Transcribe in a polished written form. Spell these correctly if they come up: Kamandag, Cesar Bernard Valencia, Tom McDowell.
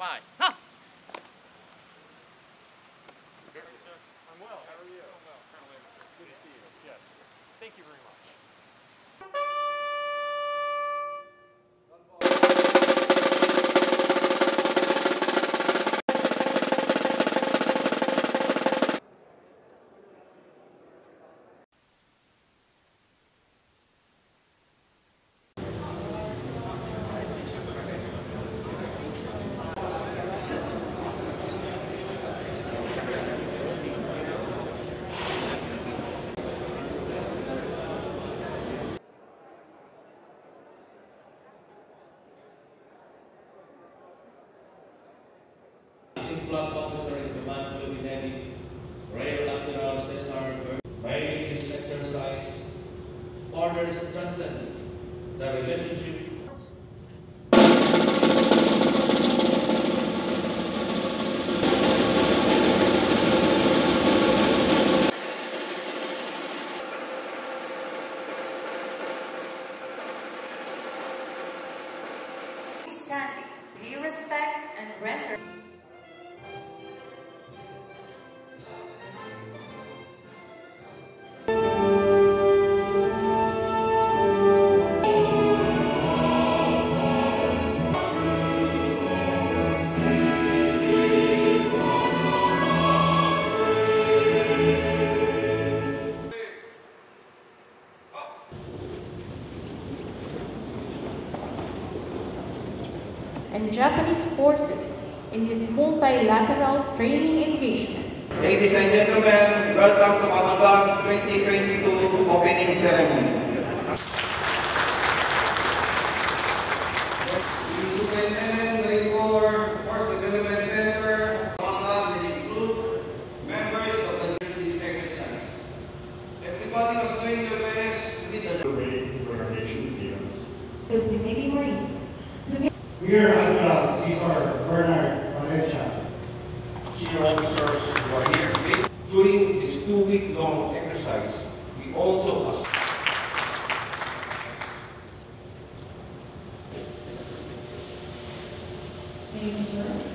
Bye-bye. Huh? Good, sir. I'm well. How are you? I'm well. Good to see you. Yes. Thank you very much. Flag officer in command will be Navy Rear Admiral Cesar Bernard this exercise further strengthen the relationship. Standing, we respect and render. And Japanese forces in this multilateral training engagement. Ladies and gentlemen, welcome to Kamandag's 2022 opening ceremony. The Superintendent Marine Corps Force Development Center Kamandag's will include members of the Navy exercise. Everybody was doing their best with the Navy SEALs. The Navy Marines. Rear Admiral Cesar Bernard Valencia. Senior officers who are here today. During this 2-week-long exercise, we also Thank you, sir.